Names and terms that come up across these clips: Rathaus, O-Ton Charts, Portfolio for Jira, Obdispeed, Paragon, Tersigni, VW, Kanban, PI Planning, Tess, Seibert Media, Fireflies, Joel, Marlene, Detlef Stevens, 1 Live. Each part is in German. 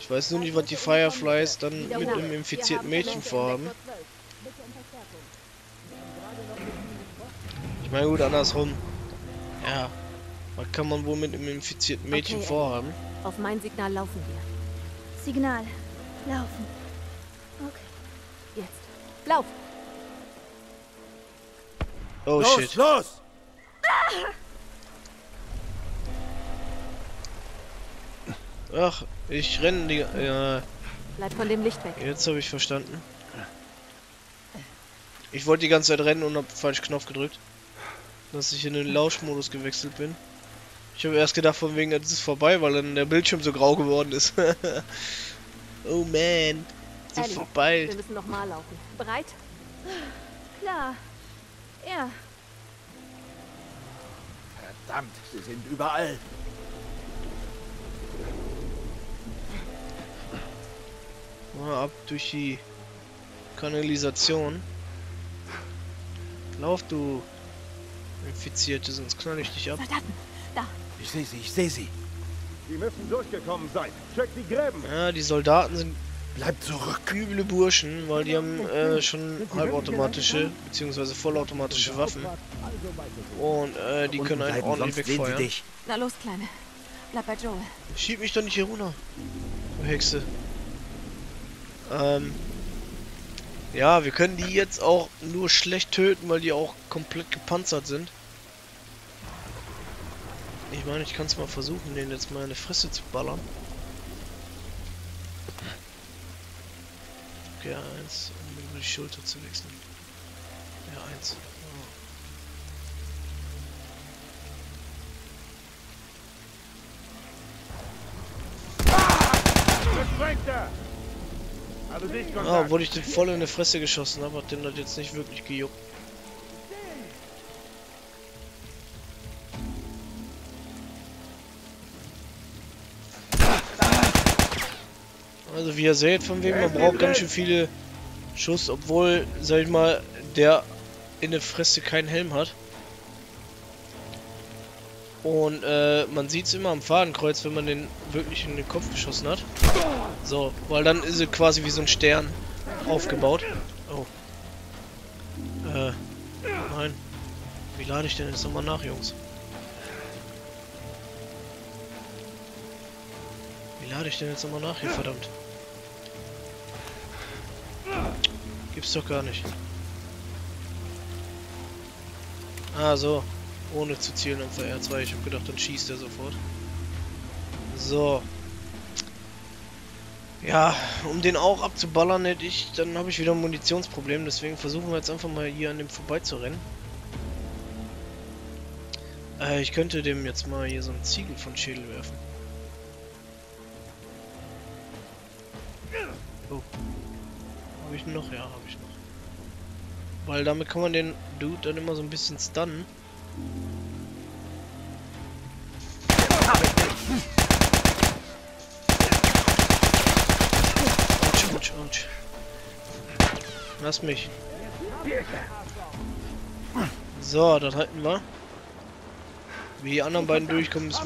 Ich weiß nur nicht, was die Fireflies dann mit einem infizierten Mädchen vorhaben. Ich meine, gut, andersrum. Ja. Was kann man wohl mit einem infizierten Mädchen vorhaben? Auf mein Signal laufen wir. Signal. Laufen. Okay. Jetzt. Lauf! Oh, los, shit. Los! Ach, ich renne die... Bleib von dem Licht weg. Jetzt habe ich verstanden. Ich wollte die ganze Zeit rennen und habe falsch Knopf gedrückt. Dass ich in den Lauschmodus gewechselt bin. Ich habe erst gedacht, von wegen, das ist vorbei, weil dann der Bildschirm so grau geworden ist. Oh man, so vorbei. Wir müssen nochmal laufen. Bereit? Klar. Ja. Verdammt, sie sind überall. Ab durch die Kanalisation. Lauf, du Infizierte, sonst knall ich dich ab. Soldaten, da. Ich sehe sie, ich sehe sie. Die müssen durchgekommen sein. Check die Gräben. Ja, die Soldaten sind... Bleibt zurück. Üble Burschen, weil die haben schon halbautomatische bzw. vollautomatische Waffen. Und die können einen ordentlich wegfeuern. Na los, Kleine. Bleib bei Joel. Schieb mich doch nicht hier runter, du Hexe. Ja, wir können die jetzt auch nur schlecht töten, weil die auch komplett gepanzert sind. Ich meine, ich kann es mal versuchen, denen jetzt mal in die Fresse zu ballern. Okay, eins, um über die Schulter zu wechseln. Ja, eins. Ah, obwohl ich den voll in die Fresse geschossen habe, hat den das jetzt nicht wirklich gejuckt. Also wie ihr seht, von wegen, man braucht ganz schön viele Schuss, obwohl, sag ich mal, der in der Fresse keinen Helm hat. Und man sieht es immer am Fadenkreuz, wenn man den wirklich in den Kopf geschossen hat. So, weil dann ist es quasi wie so ein Stern aufgebaut. Oh. Nein. Wie lade ich denn jetzt nochmal nach, Jungs? Wie lade ich denn jetzt nochmal nach hier, verdammt? Gibt's doch gar nicht. Ah, so. Ohne zu zielen auf der R2. Ich habe gedacht, dann schießt er sofort. So. Ja, um den auch abzuballern, hätte ich, dann habe ich wieder ein Munitionsproblem. Deswegen versuchen wir jetzt einfach mal hier an dem vorbeizurennen. Ich könnte dem jetzt mal hier so einen Ziegel von Schädel werfen. Oh. Habe ich noch? Ja, habe ich noch. Weil damit kann man den Dude dann immer so ein bisschen stunnen. Lass mich. So, das halten wir. Wie die anderen beiden durchkommen, ist...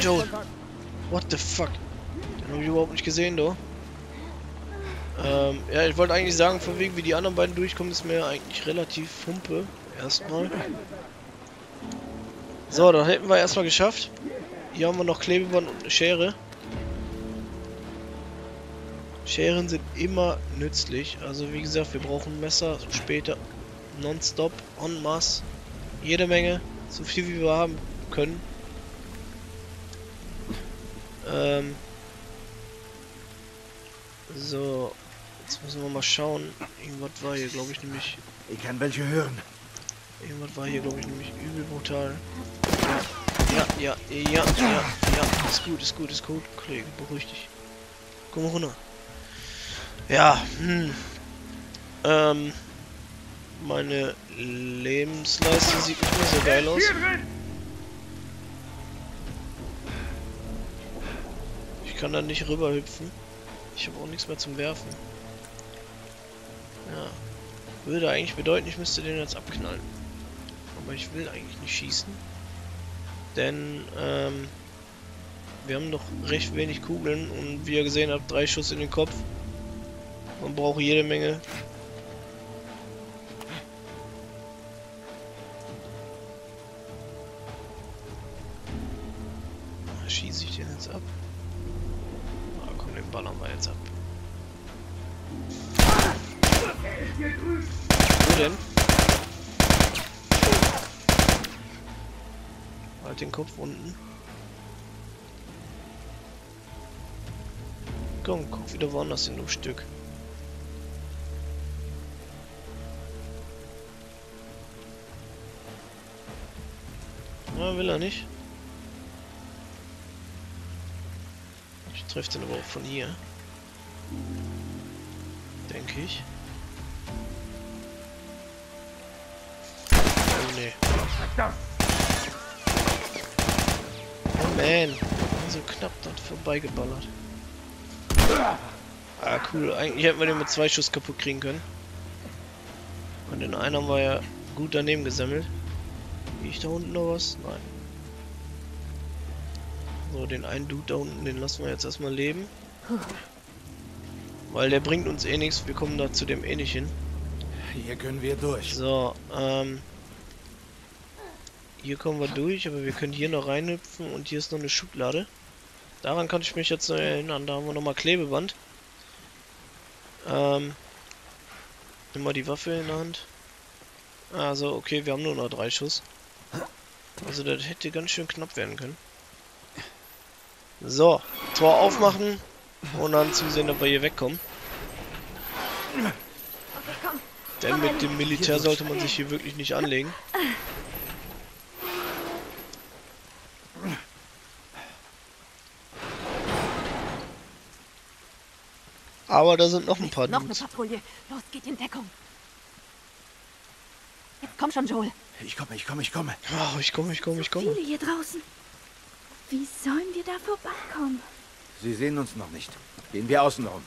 Joel. What the fuck? Den hab ich überhaupt nicht gesehen, doch. Ja, ich wollte eigentlich sagen, von wegen, wie die anderen beiden durchkommen, ist mir eigentlich relativ humpe. Erstmal. So, dann hätten wir erstmal geschafft. Hier haben wir noch Klebeband und eine Schere. Scheren sind immer nützlich. Also wie gesagt, wir brauchen Messer später nonstop, en masse. Jede Menge. So viel wie wir haben können. So. Jetzt müssen wir mal schauen. Irgendwas war hier, glaube ich, nämlich... Ich kann welche hören. Irgendwas war hier, glaube ich, nämlich übel brutal. Ja. Ist gut. Kollege, beruhig dich. Komm runter. Ja, meine Lebensleiste sieht nicht mehr so geil aus. Ich kann da nicht rüber hüpfen. Ich habe auch nichts mehr zum Werfen. Ja. Würde eigentlich bedeuten, ich müsste den jetzt abknallen. Aber ich will eigentlich nicht schießen. Denn, Wir haben noch recht wenig Kugeln und wie ihr gesehen habt, 3 Schuss in den Kopf. Man braucht jede Menge. Schieße ich den jetzt ab? Ah, komm, den ballern wir jetzt ab. Wo denn? Halt den Kopf unten. Komm, guck wieder woanders hin, du Stück. Na, will er nicht. Ich treffe den aber auch von hier. Denke ich. Oh ne. Oh man. So knapp dort vorbeigeballert. Ah, cool. Eigentlich hätten wir den mit 2 Schuss kaputt kriegen können. Und den einen haben wir ja gut daneben gesammelt. Gehe ich da unten noch was? Nein. So, den einen Dude da unten, den lassen wir jetzt erstmal leben. Weil der bringt uns eh nichts. Wir kommen da zu dem eh nicht hin. Hier können wir durch. So, hier kommen wir durch, aber wir können hier noch reinhüpfen und hier ist noch eine Schublade. Daran kann ich mich jetzt noch erinnern, da haben wir nochmal Klebeband. Nimm mal die Waffe in der Hand. Also, okay, wir haben nur noch 3 Schuss. Also, das hätte ganz schön knapp werden können. So, Tor aufmachen und dann zusehen, ob wir hier wegkommen. Denn mit dem Militär sollte man sich hier wirklich nicht anlegen. Aber da sind noch ein paar Dudes. Noch eine Patrouille. Los, geht in Deckung. Jetzt komm schon, Joel. Ich komme. Oh, ich komme. Viele hier draußen. Wie sollen wir da vorbeikommen? Sie sehen uns noch nicht. Gehen wir außen rum.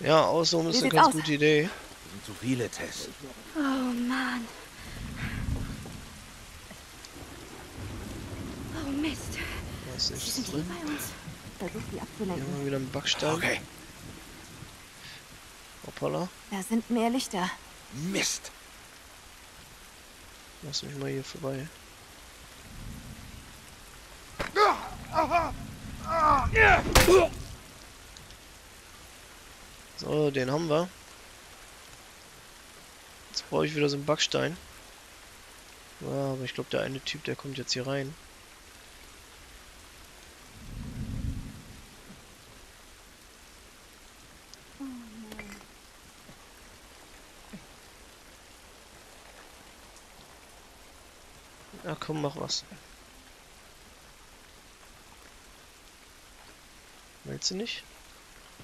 Ja, außen rum ist eine ganz gute Idee. Wir sind zu viele, Tess. Oh, Mann. Oh, Mist. Was ist das drin? Hier haben wir wieder einen Backstein. Okay. Hoppala. Da sind mehr Lichter. Mist! Lass mich mal hier vorbei. So, den haben wir. Jetzt brauche ich wieder so einen Backstein. Ja, aber ich glaube, der eine Typ, der kommt jetzt hier rein. Na komm, mach was. Willst du nicht?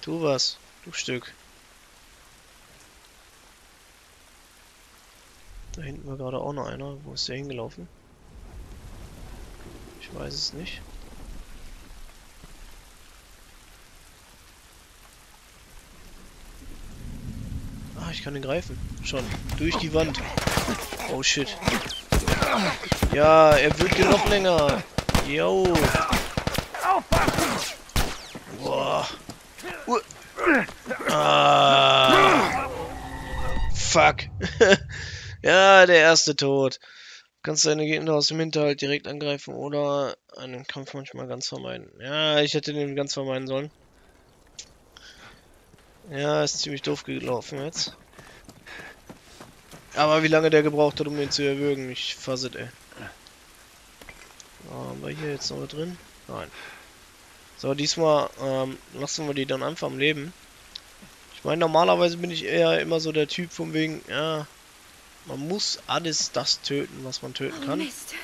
Tu was, du Stück. Da hinten war gerade auch noch einer. Wo ist der hingelaufen? Ich weiß es nicht. Ah, ich kann ihn greifen. Schon. Durch die Wand. Oh shit. Ja, er wird hier noch länger. Yo. Boah. Ah. Fuck. Ja, der erste Tod. Du kannst deine Gegner aus dem Hinterhalt direkt angreifen oder einen Kampf manchmal ganz vermeiden. Ja, ich hätte den ganz vermeiden sollen. Ja, ist ziemlich doof gelaufen jetzt. Aber wie lange der gebraucht hat, um den zu erwürgen, ich fasse es, ey. So, haben wir hier jetzt noch drin? Nein. So, diesmal lassen wir die dann einfach am Leben. Ich meine, normalerweise bin ich eher immer so der Typ von wegen, ja, man muss alles das töten, was man töten kann. Oh Mist.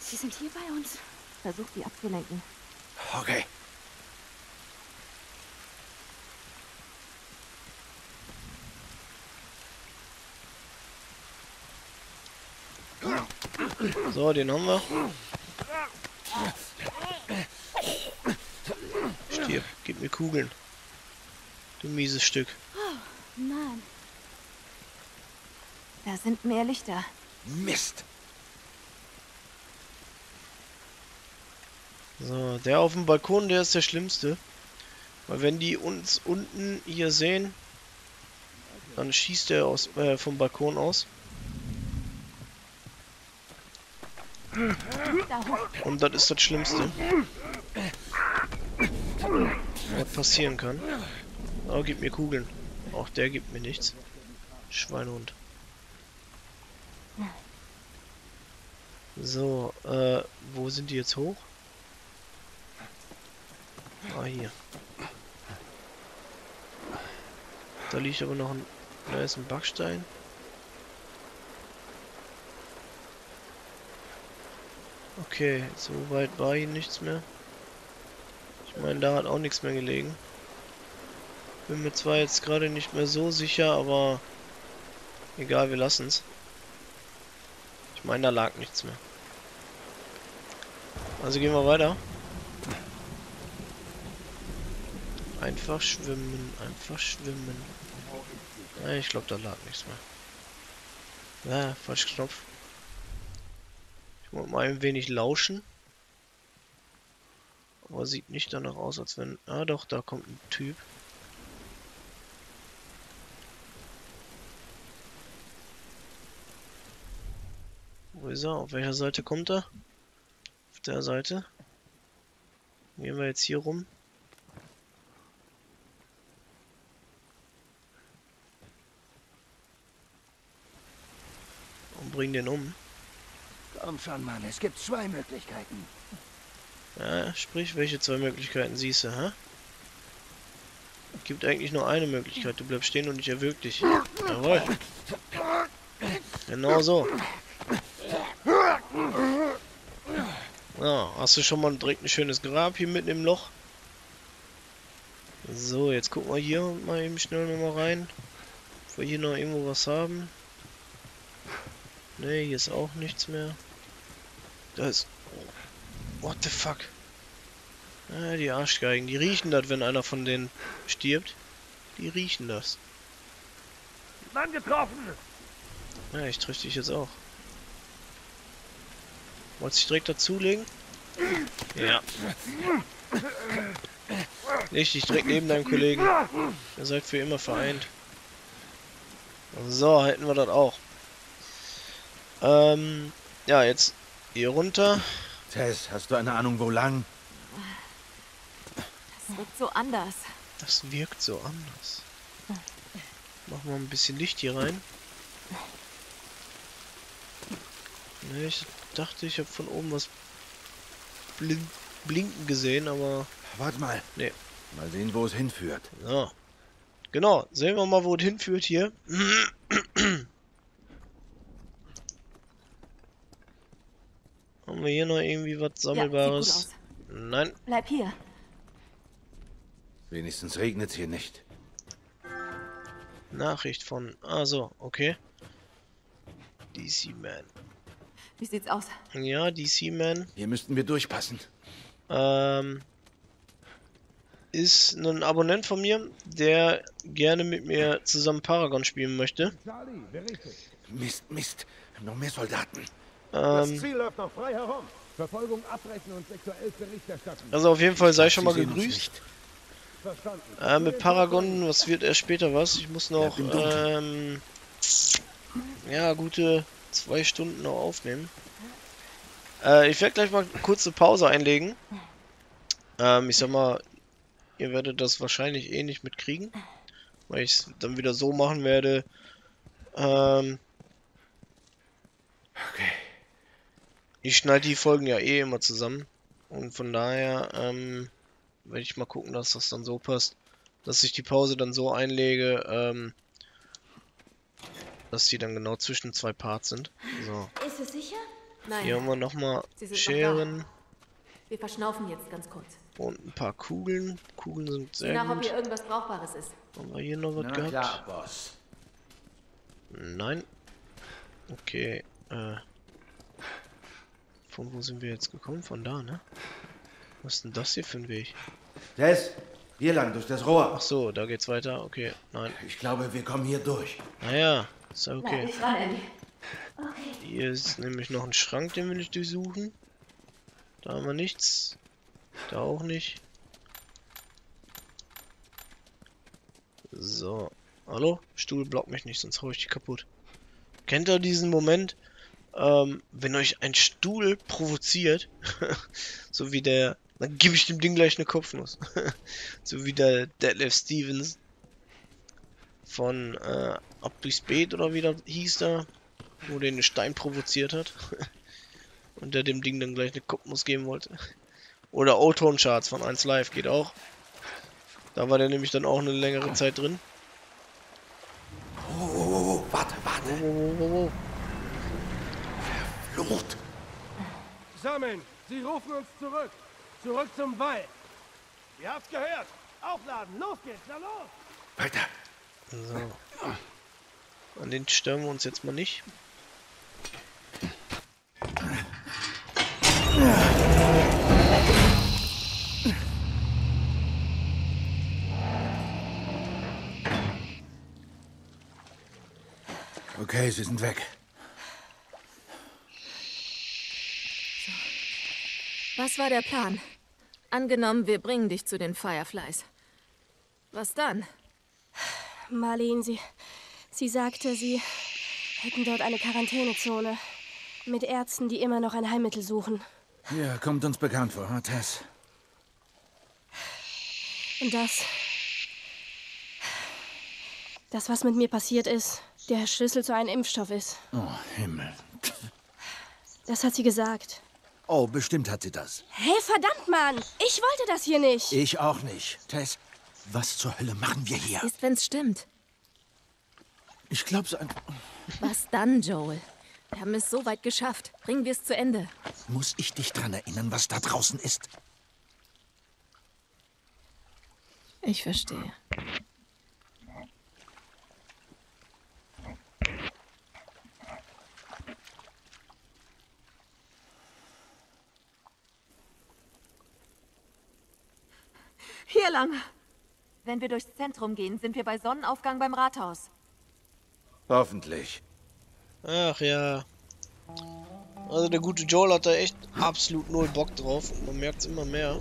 Sie sind hier bei uns. Versuch, die abzulenken. Okay. So, den haben wir. Stirb, gib mir Kugeln. Du mieses Stück. Oh, Mann. Da sind mehr Lichter. Mist. So, der auf dem Balkon, der ist der Schlimmste. Weil wenn die uns unten hier sehen, dann schießt er aus, vom Balkon aus. Und das ist das Schlimmste, was passieren kann. Oh, gib mir Kugeln. Auch der gibt mir nichts. Schweinehund. So, wo sind die jetzt hoch? Ah, hier. Da liegt aber noch ein... Da ist ein Backstein. Okay, so weit war hier nichts mehr. Ich meine, da hat auch nichts mehr gelegen. Bin mir zwar jetzt gerade nicht mehr so sicher, aber egal, wir lassen's. Ich meine, da lag nichts mehr. Also gehen wir weiter. Einfach schwimmen, einfach schwimmen. Ja, ich glaube, da lag nichts mehr. Ja, falsch Knopf. Ich muss mal ein wenig lauschen. Aber sieht nicht danach aus, als wenn... Ah doch, da kommt ein Typ. Wo ist er? Auf welcher Seite kommt er? Auf der Seite. Gehen wir jetzt hier rum. Und bringen den um. Komm schon, Mann, es gibt zwei Möglichkeiten. Ja, sprich, welche zwei Möglichkeiten siehst du, hä? Es gibt eigentlich nur eine Möglichkeit. Du bleibst stehen und ich erwürg dich. Jawohl. Genau so. Ah, hast du schon mal direkt ein schönes Grab hier mitten im Loch? So, jetzt gucken wir hier mal eben schnell nochmal rein. Ob wir hier noch irgendwo was haben. Ne, hier ist auch nichts mehr. Da ist... Oh, what the fuck? Ah, die Arschgeigen, die riechen das, wenn einer von denen stirbt. Die riechen das. Mann getroffen! Ja, ich triff dich jetzt auch. Wolltest du dich direkt dazulegen? Ja. Leg dich direkt neben deinem Kollegen. Ihr seid für immer vereint. So, hätten wir das auch. Ja, jetzt hier runter. Tess, hast du eine Ahnung, wo lang? Das wirkt so anders. Das wirkt so anders. Machen wir ein bisschen Licht hier rein. Nee, ich dachte, ich habe von oben was blinken gesehen, aber... Warte mal. Nee. Mal sehen, wo es hinführt. Ja. Genau, sehen wir mal, wo es hinführt hier. Haben wir hier noch irgendwie was Sammelbares? Ja, sieht gut aus. Nein. Bleib hier. Wenigstens regnet es hier nicht. Nachricht von... Ah, so, okay. DC Man. Wie sieht's aus? Ja, DC Man. Hier müssten wir durchpassen. Ist ein Abonnent von mir, der gerne mit mir zusammen Paragon spielen möchte. Mist, Mist. Noch mehr Soldaten. Das Ziel läuft noch frei herum. Verfolgung abbrechen und sexuell Bericht erstatten. Also auf jeden Fall sei schon mal gegrüßt. Mit Paragon, was wird erst später was? Ich muss noch, ja, gute 2 Stunden noch aufnehmen. Ich werde gleich mal eine kurze Pause einlegen. Ich sag mal, ihr werdet das wahrscheinlich eh nicht mitkriegen, weil ich es dann wieder so machen werde. Okay. Ich schneide die Folgen ja eh immer zusammen und von daher werde ich mal gucken, dass das dann so passt, dass ich die Pause dann so einlege, dass die dann genau zwischen 2 Parts sind. So. Ist es sicher? Nein. Hier haben wir nochmal Scheren. Wir verschnaufen jetzt ganz kurz. Und ein paar Kugeln. Kugeln sind sehr gut. Ob hier irgendwas Brauchbares ist. Haben wir hier noch was gehabt? Klar, Boss. Nein. Okay. Von wo sind wir jetzt gekommen? Von da, ne? Was ist denn das hier für ein Weg? Tess, hier lang, durch das Rohr. Ach so, da geht's weiter. Okay, nein. Ich glaube, wir kommen hier durch. Naja. Ist okay. Hier ist nämlich noch ein Schrank, den will ich durchsuchen. Da haben wir nichts. Da auch nicht. So. Hallo? Stuhl blockt mich nicht, sonst hau ich die kaputt. Kennt ihr diesen Moment, wenn euch ein Stuhl provoziert, so wie der, dann gebe ich dem Ding gleich eine Kopfnuss. So wie der Detlef Stevens von Obdispeed oder wie der hieß da, wo der einen Stein provoziert hat und der dem Ding dann gleich eine Kopfnuss geben wollte. Oder O-Ton Charts von 1 Live geht auch. Da war der nämlich dann auch eine längere Zeit drin. Oh, warte. Oh. Verflucht! Sammeln! Sie rufen uns zurück! Zurück zum Wald! Ihr habt's gehört! Aufladen! Los geht's! Na los! Weiter! So. An den stören wir uns jetzt mal nicht. Okay, sie sind weg. So. Was war der Plan? Angenommen, wir bringen dich zu den Fireflies. Was dann? Marlene, sie sagte, sie hätten dort eine Quarantänezone. Mit Ärzten, die immer noch ein Heilmittel suchen. Ja, kommt uns bekannt vor, Tess. Und das, was mit mir passiert ist, der Schlüssel zu einem Impfstoff ist. Oh, Himmel. Das hat sie gesagt. Oh, bestimmt hat sie das. Hey, verdammt, Mann! Ich wollte das hier nicht. Ich auch nicht. Tess, was zur Hölle machen wir hier? Ist, wenn's stimmt. Ich glaub's einfach. Was dann, Joel? Wir haben es so weit geschafft. Bringen wir es zu Ende. Muss ich dich dran erinnern, was da draußen ist? Ich verstehe. Hier lang. Wenn wir durchs Zentrum gehen, sind wir bei Sonnenaufgang beim Rathaus. Hoffentlich. Ach ja. Also der gute Joel hat da echt absolut null Bock drauf. Und man merkt es immer mehr,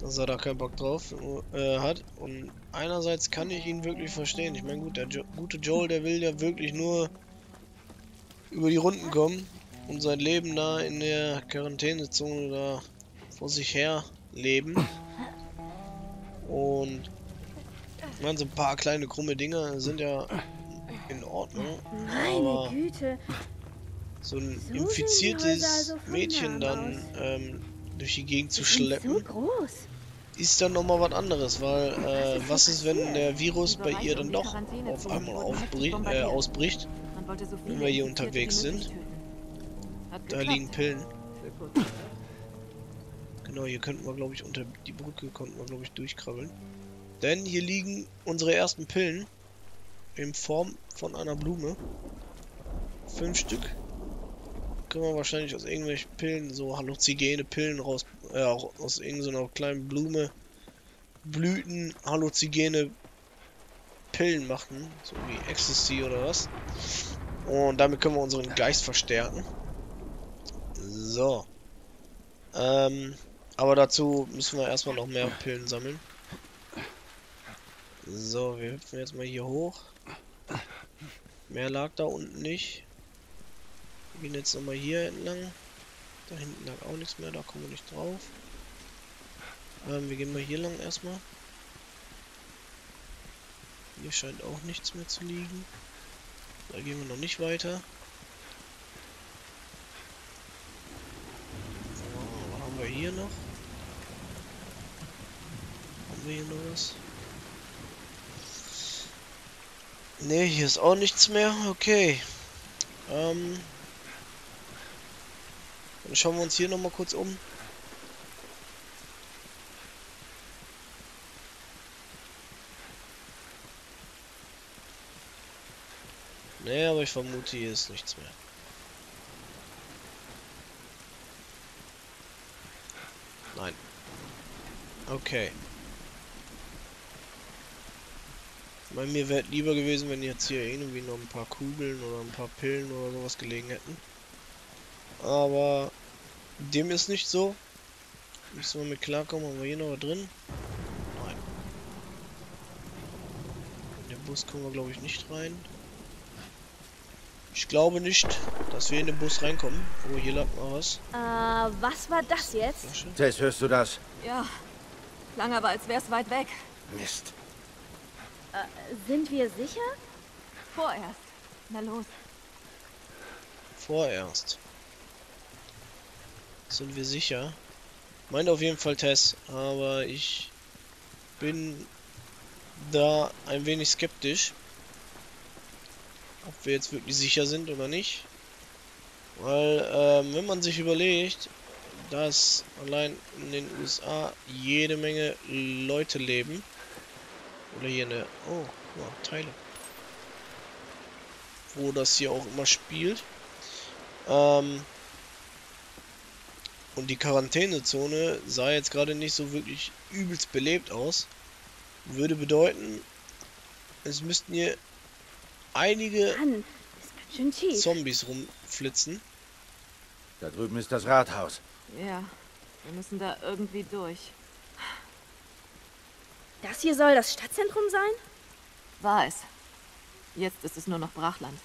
dass er da keinen Bock drauf hat. Und einerseits kann ich ihn wirklich verstehen. Ich meine, gut, der gute Joel, der will ja wirklich nur über die Runden kommen und sein Leben da in der Quarantänezone da vor sich her leben. Und ich meine, so ein paar kleine krumme Dinge sind ja in Ordnung. Meine Güte. So ein infiziertes Mädchen dann durch die Gegend zu schleppen, ist dann nochmal was anderes, weil was ist, wenn der Virus bei ihr dann doch auf einmal ausbricht, wenn wir hier unterwegs sind? Da liegen Pillen. Genau, hier könnten wir, glaube ich, unter die Brücke konnten wir, glaube ich, durchkrabbeln. Denn hier liegen unsere ersten Pillen in Form von einer Blume. 5 Stück. Können wir wahrscheinlich aus irgendwelchen Pillen, so halluzinogene Pillen raus, aus irgendeiner kleinen Blume, Blüten, halluzinogene Pillen machen. So wie Ecstasy oder was. Und damit können wir unseren Geist verstärken. So. Aber dazu müssen wir erstmal noch mehr Pillen sammeln. So, wir hüpfen jetzt mal hier hoch. Mehr lag da unten nicht. Wir gehen jetzt nochmal hier entlang. Da hinten lag auch nichts mehr, da kommen wir nicht drauf. Wir gehen mal hier lang erstmal. Hier scheint auch nichts mehr zu liegen. Da gehen wir noch nicht weiter. Hier noch? Haben wir hier noch was? Ne, hier ist auch nichts mehr. Okay. Dann schauen wir uns hier nochmal kurz um. Ne, aber ich vermute, hier ist nichts mehr. Nein. Okay. Ich meine, mir wäre lieber gewesen, wenn jetzt hier irgendwie noch ein paar Kugeln oder ein paar Pillen oder sowas gelegen hätten. Aber dem ist nicht so. Müssen wir mit klarkommen, haben wir hier noch was drin? Nein. In den Bus kommen wir, glaube ich, nicht rein. Ich glaube nicht, dass wir in den Bus reinkommen. Oh, hier lag mal was. Was war das jetzt? Tess, hörst du das? Ja. Klang aber, als wär's weit weg. Mist. Sind wir sicher? Vorerst. Na los. Vorerst. Sind wir sicher? Meint auf jeden Fall Tess, aber ich bin da ein wenig skeptisch, ob wir jetzt wirklich sicher sind oder nicht. Weil, wenn man sich überlegt, dass allein in den USA jede Menge Leute leben. Oder hier eine... Oh, ja, Teile. Wo das hier auch immer spielt. Und die Quarantänezone sah jetzt gerade nicht so wirklich übelst belebt aus. Würde bedeuten, es müssten hier einige Zombies rumflitzen. Da drüben ist das Rathaus. Ja, wir müssen da irgendwie durch. Das hier soll das Stadtzentrum sein? War es. Jetzt ist es nur noch Brachland.